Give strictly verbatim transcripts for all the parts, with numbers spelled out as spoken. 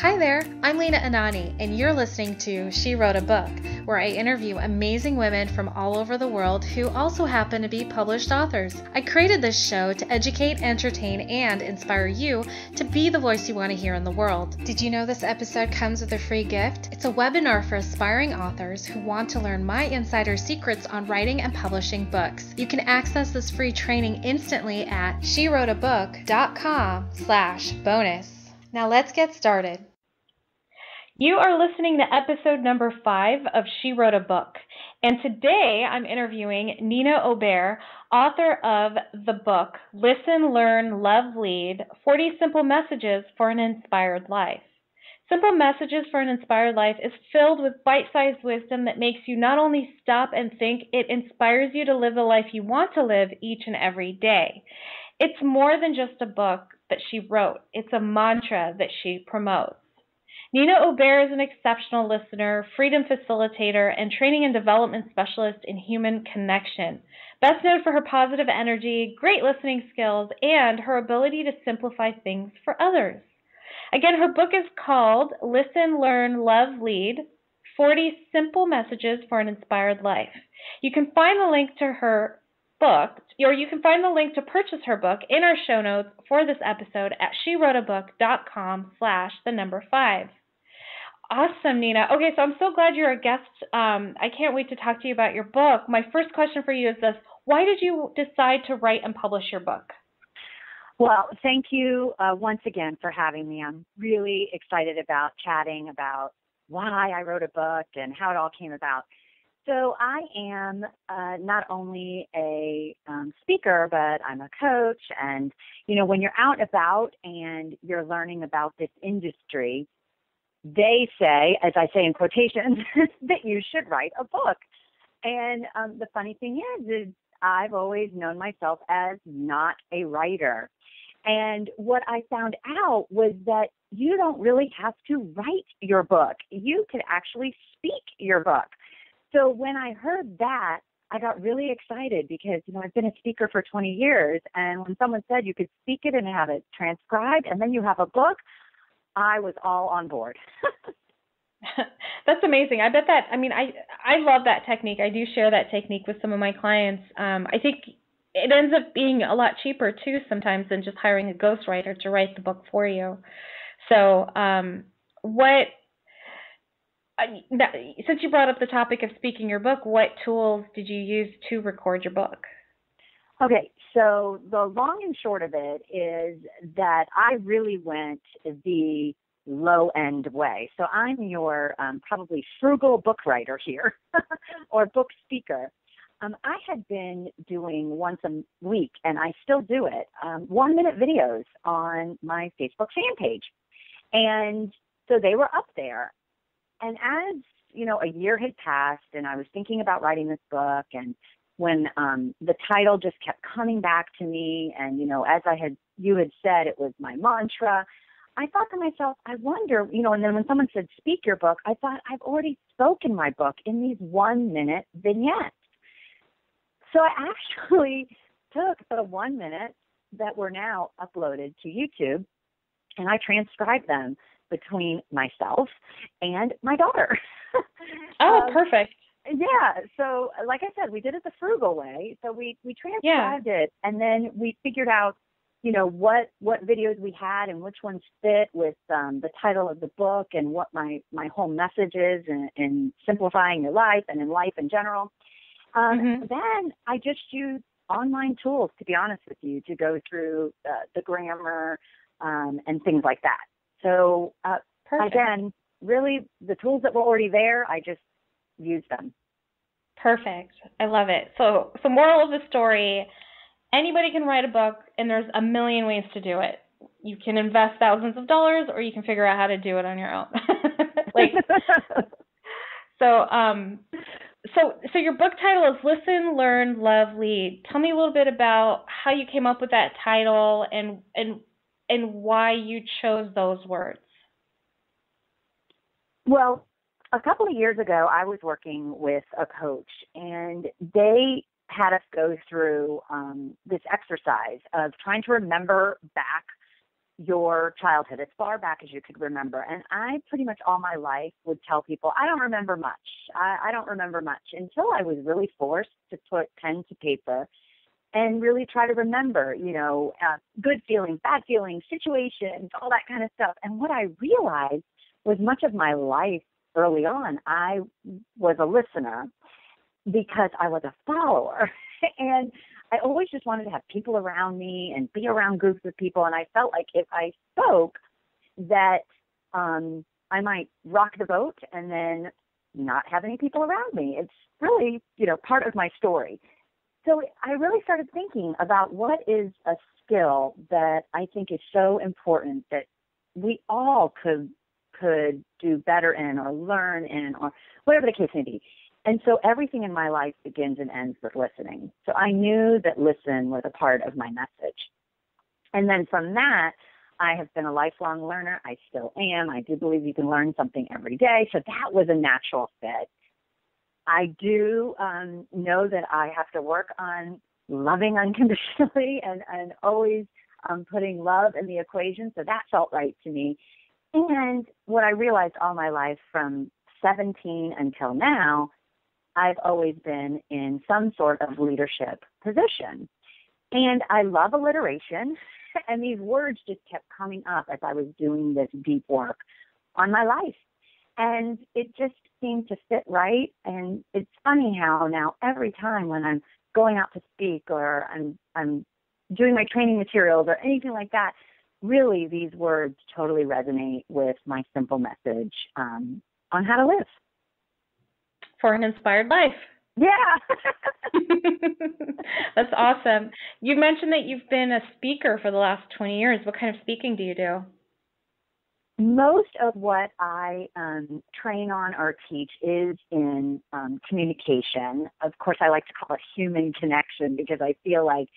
Hi there, I'm Lena Anani, and you're listening to She Wrote a Book, where I interview amazing women from all over the world who also happen to be published authors. I created this show to educate, entertain, and inspire you to be the voice you want to hear in the world. Did you know this episode comes with a free gift? It's a webinar for aspiring authors who want to learn my insider secrets on writing and publishing books. You can access this free training instantly at she wrote a book dot com slash bonus. Now let's get started. You are listening to episode number five of She Wrote a Book, and today I'm interviewing Nina Obier, author of the book, Listen, Learn, Love, Lead, forty Simple Messages for an Inspired Life. Simple Messages for an Inspired Life is filled with bite-sized wisdom that makes you not only stop and think, it inspires you to live the life you want to live each and every day. It's more than just a book that she wrote. It's a mantra that she promotes. Nina Obier is an exceptional listener, freedom facilitator, and training and development specialist in human connection. Best known for her positive energy, great listening skills, and her ability to simplify things for others. Again, her book is called Listen, Learn, Love, Lead, forty Simple Messages for an Inspired Life. You can find the link to her book, or you can find the link to purchase her book in our show notes for this episode at she wrote a book dot com slash the number five. Awesome, Nina. Okay, so I'm so glad you're a guest. Um, I can't wait to talk to you about your book. My first question for you is this: why did you decide to write and publish your book? Well, thank you uh, once again for having me. I'm really excited about chatting about why I wrote a book and how it all came about. So I am uh, not only a um, speaker, but I'm a coach. And, you know, when you're out and about and you're learning about this industry, they say, as I say in quotations, that you should write a book. And um, the funny thing is, is I've always known myself as not a writer. And what I found out was that you don't really have to write your book. You could actually speak your book. So when I heard that, I got really excited because, you know, I've been a speaker for twenty years. And when someone said you could speak it and have it transcribed and then you have a book, I was all on board. That's amazing. I bet that, I mean, I, I love that technique. I do share that technique with some of my clients. Um, I think it ends up being a lot cheaper, too, sometimes than just hiring a ghostwriter to write the book for you. So um, what... Since you brought up the topic of speaking your book, what tools did you use to record your book? Okay, so the long and short of it is that I really went the low-end way. So I'm your um, probably frugal book writer here or book speaker. Um, I had been doing once a week, and I still do it, um, one-minute videos on my Facebook fan page. And so they were up there. And as, you know, a year had passed and I was thinking about writing this book, and when um, the title just kept coming back to me and, you know, as I had, you had said, it was my mantra, I thought to myself, I wonder, you know, and then when someone said, speak your book, I thought, I've already spoken my book in these one minute vignettes. So I actually took the one minute that were now uploaded to YouTube and I transcribed them between myself and my daughter. Oh, um, perfect. Yeah. So like I said, we did it the frugal way. So we, we transcribed yeah. it, and then we figured out, you know, what, what videos we had and which ones fit with um, the title of the book and what my, my whole message is in, in simplifying your life and in life in general. Um, mm-hmm. Then I just used online tools, to be honest with you, to go through uh, the grammar um, and things like that. So, uh, again, really the tools that were already there, I just used them. Perfect. I love it. So, so moral of the story, anybody can write a book, and there's a million ways to do it. You can invest thousands of dollars, or you can figure out how to do it on your own. like, so, um, so, so your book title is Listen, Learn, Love, Lead. Tell me a little bit about how you came up with that title and, and, and why you chose those words. Well, a couple of years ago, I was working with a coach, and they had us go through um, this exercise of trying to remember back your childhood, as far back as you could remember. And I pretty much all my life would tell people, I don't remember much. I, I don't remember much until I was really forced to put pen to paper and really try to remember, you know, uh, good feelings, bad feelings, situations, all that kind of stuff. And what I realized was much of my life early on, I was a listener because I was a follower. And I always just wanted to have people around me and be around groups of people. And I felt like if I spoke that um, I might rock the boat and then not have any people around me. It's really, you know, part of my story. So I really started thinking about what is a skill that I think is so important that we all could could do better in or learn in or whatever the case may be. And so everything in my life begins and ends with listening. So I knew that listen was a part of my message. And then from that, I have been a lifelong learner. I still am. I do believe you can learn something every day. So that was a natural fit. I do um, know that I have to work on loving unconditionally and, and always um, putting love in the equation. So that felt right to me. And what I realized all my life from seventeen until now, I've always been in some sort of leadership position. And I love alliteration. And these words just kept coming up as I was doing this deep work on my life. And it just seemed to fit right. And it's funny how now every time when I'm going out to speak or I'm I'm doing my training materials or anything like that, really these words totally resonate with my simple message um, on how to live. For an inspired life. Yeah. That's awesome. You mentioned that you've been a speaker for the last twenty years. What kind of speaking do you do? Most of what I um, train on or teach is in um, communication. Of course, I like to call it human connection because I feel like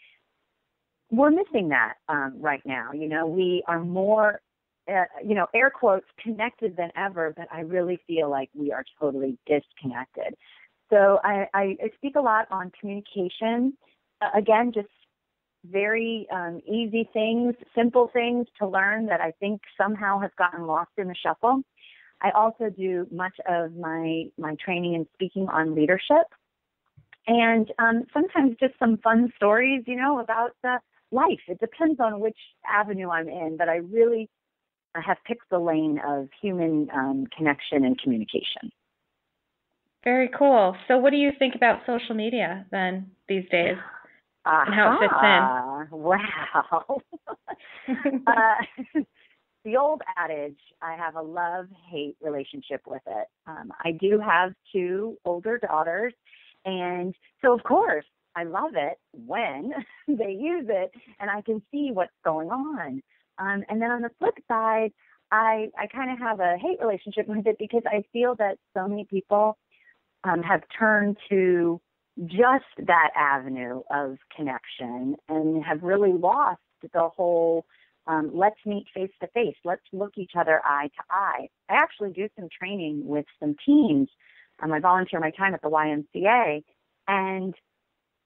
we're missing that um, right now. You know, we are more, uh, you know, air quotes, connected than ever, but I really feel like we are totally disconnected. So I, I speak a lot on communication. Uh, again, just very um, easy things, simple things to learn that I think somehow have gotten lost in the shuffle. I also do much of my, my training and speaking on leadership and um, sometimes just some fun stories, you know, about uh, life. It depends on which avenue I'm in, but I really have picked the lane of human um, connection and communication. Very cool. So what do you think about social media then these days? Uh-huh. And how it fits in. Wow. uh, the old adage, I have a love-hate relationship with it. Um, I do have two older daughters, and so, of course, I love it when they use it, and I can see what's going on. Um, and then on the flip side, I, I kind of have a hate relationship with it because I feel that so many people um, have turned to just that avenue of connection and have really lost the whole um, let's meet face to face, let's look each other eye to eye. I actually do some training with some teens. Um, I volunteer my time at the Y M C A, and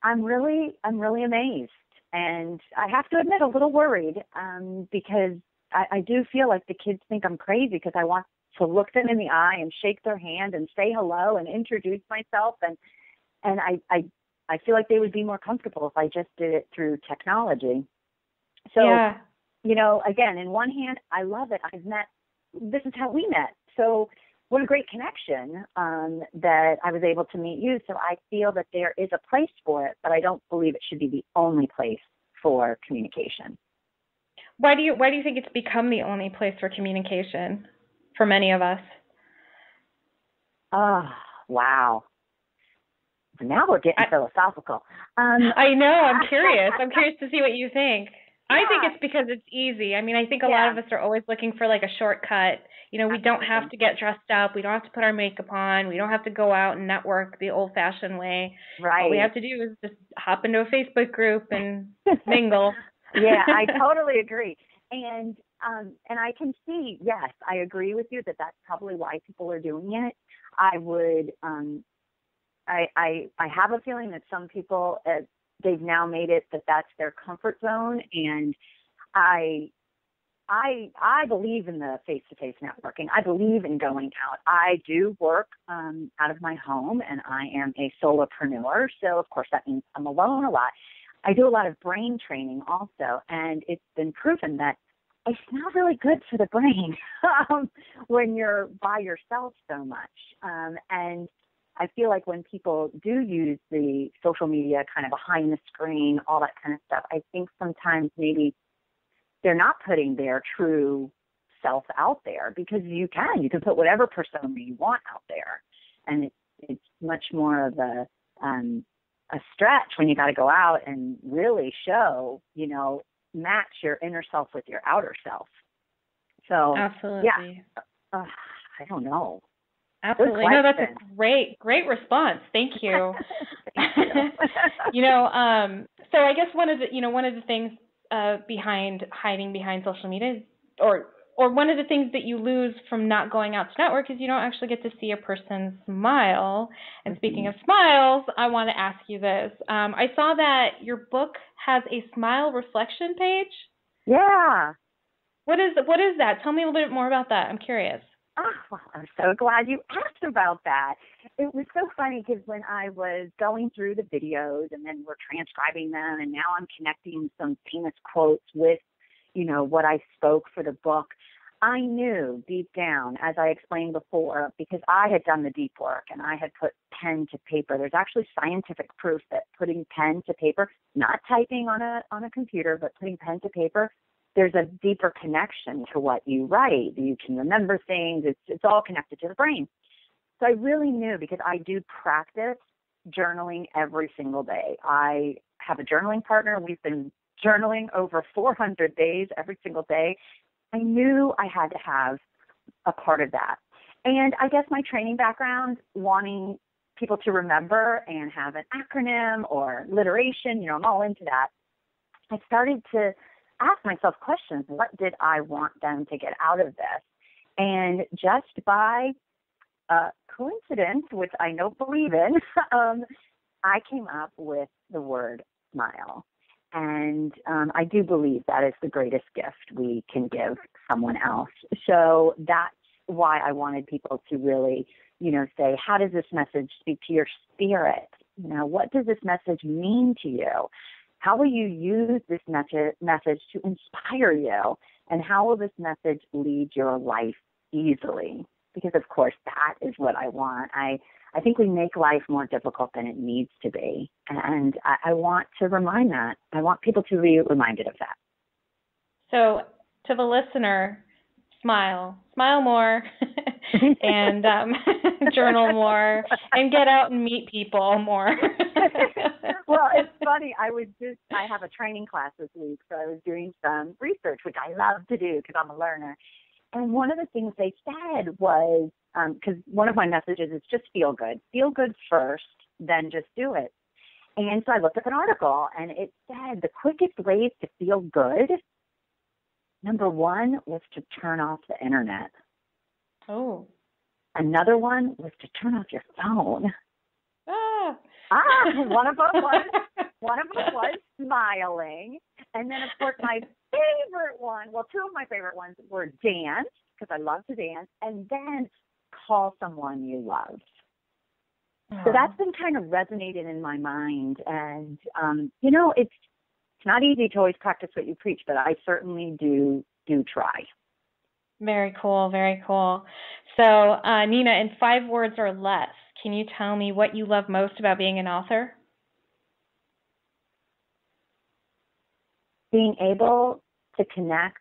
I'm really, I'm really amazed. And I have to admit, a little worried um, because I, I do feel like the kids think I'm crazy because I want to look them in the eye and shake their hand and say hello and introduce myself and. And I, I, I feel like they would be more comfortable if I just did it through technology. So, yeah. You know, again, in one hand, I love it. I've met, this is how we met. So what a great connection um, that I was able to meet you. So I feel that there is a place for it, but I don't believe it should be the only place for communication. Why do you, why do you think it's become the only place for communication for many of us? Oh, wow. Now we're getting I, philosophical. Um, I know. I'm curious. I'm curious to see what you think. Yeah. I think it's because it's easy. I mean, I think a yeah. lot of us are always looking for like a shortcut. You know, we Absolutely. don't have to get dressed up. We don't have to put our makeup on. We don't have to go out and network the old fashioned way. Right. All we have to do is just hop into a Facebook group and mingle. Yeah, I totally agree. And, um, and I can see, yes, I agree with you that that's probably why people are doing it. I would, um, I, I, I have a feeling that some people, uh, they've now made it that that's their comfort zone. And I I I believe in the face-to-face networking. I believe in going out. I do work um, out of my home, and I am a solopreneur, so of course that means I'm alone a lot. I do a lot of brain training also, and it's been proven that it's not really good for the brain um, when you're by yourself so much. Um, and I feel like when people do use the social media kind of behind the screen, all that kind of stuff, I think sometimes maybe they're not putting their true self out there, because you can. You can put whatever persona you want out there. And it's, it's much more of a um, a stretch when you got to go out and really show, you know, match your inner self with your outer self. So, absolutely. Yeah, uh, I don't know. Absolutely. No, that's a great, great response. Thank you. Thank you. you know, um, so I guess one of the, you know, one of the things uh, behind hiding behind social media, or, or one of the things that you lose from not going out to network, is you don't actually get to see a person smile. And mm-hmm. Speaking of smiles, I want to ask you this. Um, I saw that your book has a smile reflection page. Yeah. What is, what is that? Tell me a little bit more about that. I'm curious. Oh, well, I'm so glad you asked about that. It was so funny because when I was going through the videos and then we're transcribing them, and now I'm connecting some famous quotes with, you know, what I spoke for the book, I knew deep down, as I explained before, because I had done the deep work and I had put pen to paper. There's actually scientific proof that putting pen to paper, not typing on a on a computer, but putting pen to paper, there's a deeper connection to what you write. You can remember things. It's it's all connected to the brain. So I really knew, because I do practice journaling every single day. I have a journaling partner. We've been journaling over four hundred days every single day. I knew I had to have a part of that. And I guess my training background, wanting people to remember and have an acronym or alliteration, you know, I'm all into that. I started to ask myself questions. What did I want them to get out of this? And just by uh, coincidence, which I don't believe in, um, I came up with the word smile. And um, I do believe that is the greatest gift we can give someone else. So that's why I wanted people to really, you know, say, how does this message speak to your spirit? You know, what does this message mean to you? How will you use this message message to inspire you? And how will this message lead your life easily? Because, of course, that is what I want. I, I think we make life more difficult than it needs to be. And I, I want to remind that. I want people to be reminded of that. So to the listener, smile. Smile more and um, journal more and get out and meet people more. Well, it's funny. I was just, I have a training class this week, so I was doing some research, which I love to do because I'm a learner. And one of the things they said was, because um, one of my messages is just feel good. Feel good first, then just do it. And so I looked up an article, and it said the quickest ways to feel good, number one, was to turn off the internet. Oh. Another one was to turn off your phone. Ah. Ah, one of them was, one of them was smiling. And then, of course, my favorite one, well, two of my favorite ones were dance, because I love to dance, and then call someone you love. Oh. So that's been kind of resonated in my mind. And, um, you know, it's, it's not easy to always practice what you preach, but I certainly do, do try. Very cool. Very cool. So, uh, Nina, in five words or less, can you tell me what you love most about being an author? Being able to connect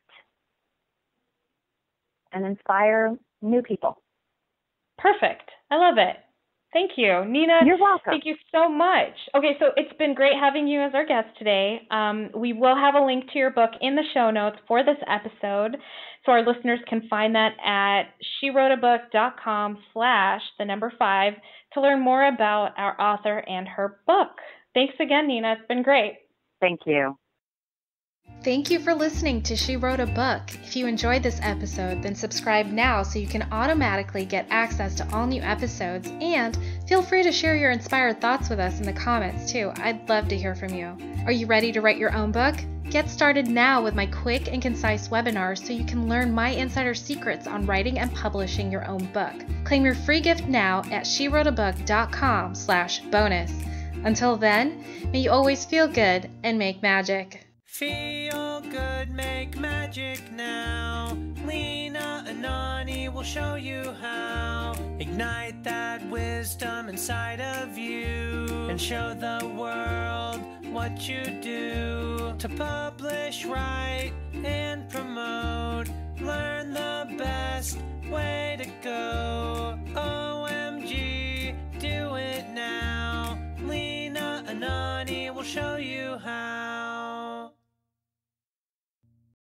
and inspire new people. Perfect. I love it. Thank you, Nina. You're welcome. Thank you so much. Okay, so it's been great having you as our guest today. Um, we will have a link to your book in the show notes for this episode, so our listeners can find that at she wrote a book dot com slash the number five to learn more about our author and her book. Thanks again, Nina. It's been great. Thank you. Thank you for listening to She Wrote a Book. If you enjoyed this episode, then subscribe now so you can automatically get access to all new episodes, and feel free to share your inspired thoughts with us in the comments too. I'd love to hear from you. Are you ready to write your own book? Get started now with my quick and concise webinars so you can learn my insider secrets on writing and publishing your own book. Claim your free gift now at SheWroteABook.com slash bonus. Until then, may you always feel good and make magic. Feel good, make magic now. Lena Anani will show you how. Ignite that wisdom inside of you and show the world what you do to publish, write, and promote. Learn the best way to go.